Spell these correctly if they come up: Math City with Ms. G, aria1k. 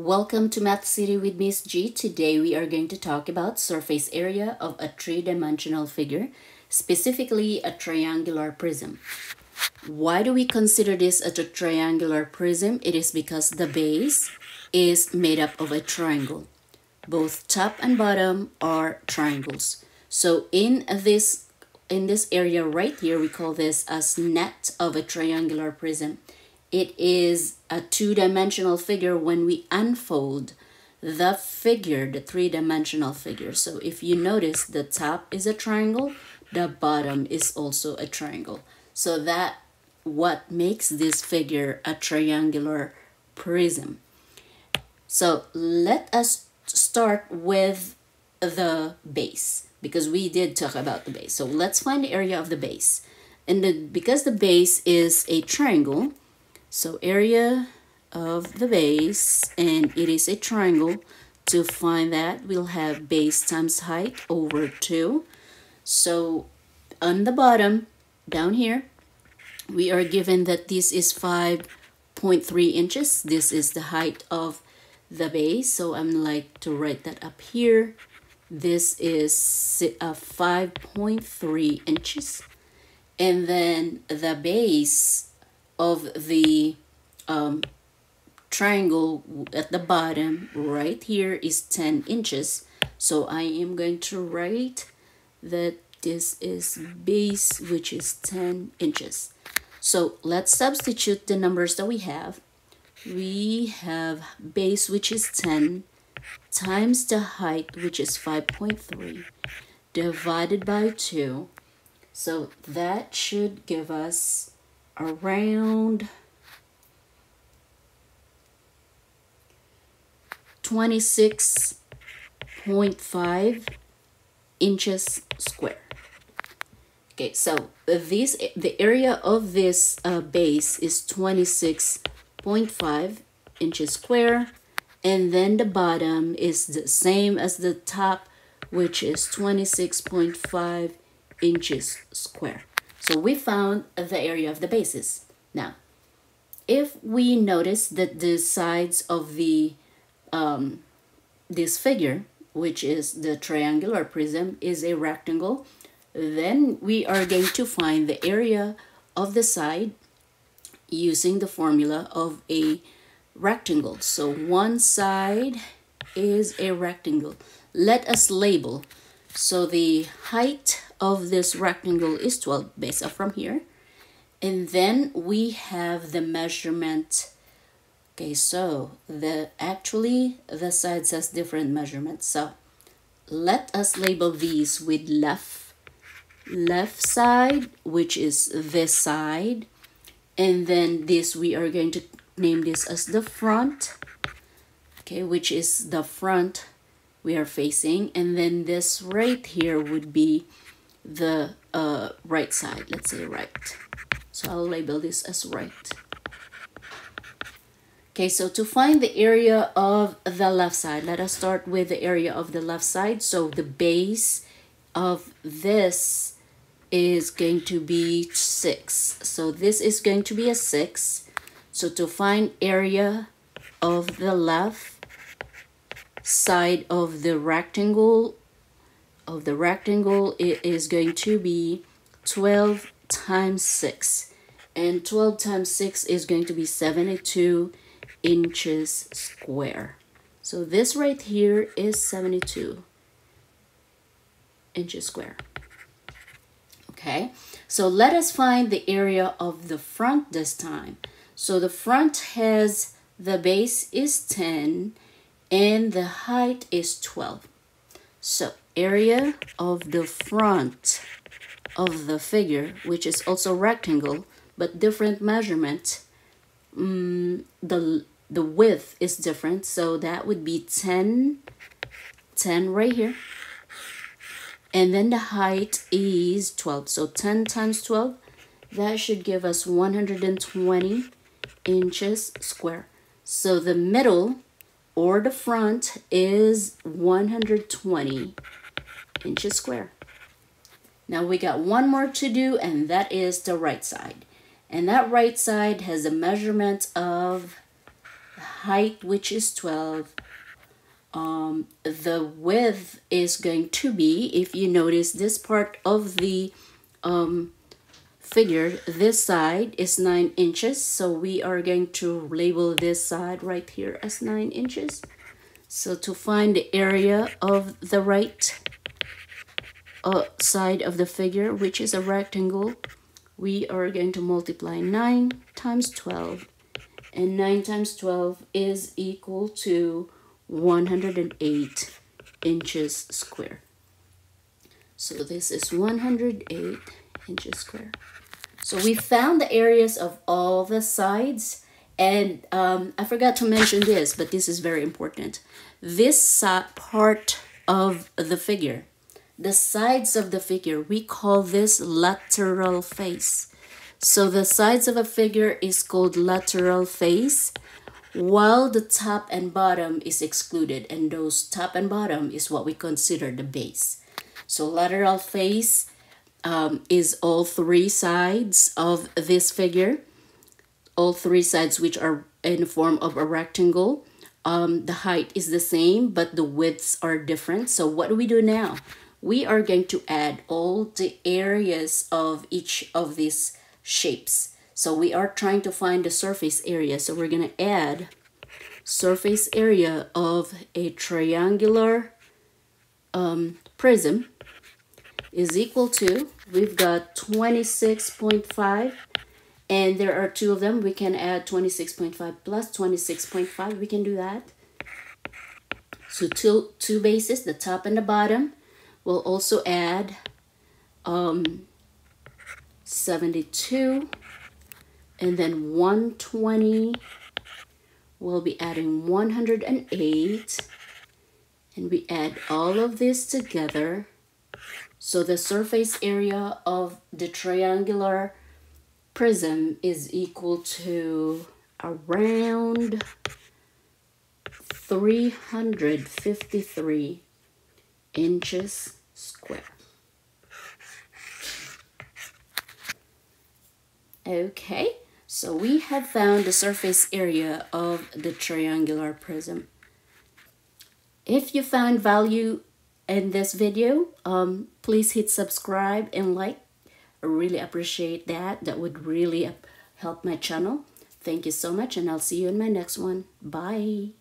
Welcome to Math City with Ms. G. Today we are going to talk about surface area of a three-dimensional figure, specifically a triangular prism. Why do we consider this as a triangular prism? It is because the base is made up of a triangle. Both top and bottom are triangles. So in this area right here, we call this as net of a triangular prism. It is a two-dimensional figure when we unfold the figure, the three-dimensional figure. So if you notice, the top is a triangle, the bottom is also a triangle. So that's what makes this figure a triangular prism. So let us start with the base, because we did talk about the base. So let's find the area of the base. And because the base is a triangle, so area of the base, and it is a triangle, to find that we'll have base times height over 2. So on the bottom, down here, we are given that this is 5.3 inches. This is the height of the base, so I'm like to write that up here. This is 5.3 inches. And then the base of the triangle at the bottom right here is 10 inches. So I am going to write that this is base, which is 10 inches. So let's substitute the numbers that we have. We have base, which is 10, times the height, which is 5.3, divided by 2. So that should give us around 26.5 inches square. Okay, so the area of this base is 26.5 inches square, and then the bottom is the same as the top, which is 26.5 inches square. So we found the area of the bases. Now, if we notice that the sides of the this figure, which is the triangular prism, is a rectangle, then we are going to find the area of the side using the formula of a rectangle. So one side is a rectangle. Let us label. So the height of this rectangle is 12 based off from here, and then we have the measurement. Okay, so actually the sides has different measurements, so let us label these with left side, which is this side, and then this, we are going to name this as the front, okay, which is the front we are facing, and then this right here would be the right side. Let's say right, so I'll label this as right. Okay, so to find the area of the left side, let us start with the area of the left side. So the base of this is going to be 6, so this is going to be a 6. So to find area of the left side of the rectangle, it is going to be 12 times 6, and 12 times 6 is going to be 72 inches square. So this right here is 72 inches square. Okay, so let us find the area of the front this time. So the front has, the base is 10 and the height is 12. So area of the front of the figure, which is also rectangle but different measurement, the width is different, so that would be 10 right here, and then the height is 12. So 10 times 12, that should give us 120 inches square. So the middle or the front is 120 inches square. Now we got one more to do, and that is the right side. And that right side has a measurement of height, which is 12. The width is going to be, if you notice this part of the figure, this side is 9 inches. So we are going to label this side right here as 9 inches. So to find the area of the right side of the figure, which is a rectangle, we are going to multiply 9 times 12. And 9 times 12 is equal to 108 inches square. So this is 108 inches square. So we found the areas of all the sides. And I forgot to mention this, but this is very important. This part of the figure, the sides of the figure, we call this lateral face. So the sides of a figure is called lateral face, while the top and bottom is excluded. And those top and bottom is what we consider the base. So lateral face is all three sides of this figure. All three sides which are in the form of a rectangle. The height is the same, but the widths are different. So what do we do now? We are going to add all the areas of each of these shapes. So we are trying to find the surface area. So we're going to add surface area of a triangular prism is equal to, we've got 26.5. And there are two of them. We can add 26.5 plus 26.5. We can do that. So two bases, the top and the bottom. We'll also add 72. And then 120. We'll be adding 108. And we add all of this together. So the surface area of the triangular prism is equal to around 353 inches square. Okay, so we have found the surface area of the triangular prism. If you found value in this video, please hit subscribe and like. I really appreciate that. That would really help my channel. Thank you so much, and I'll see you in my next one. Bye.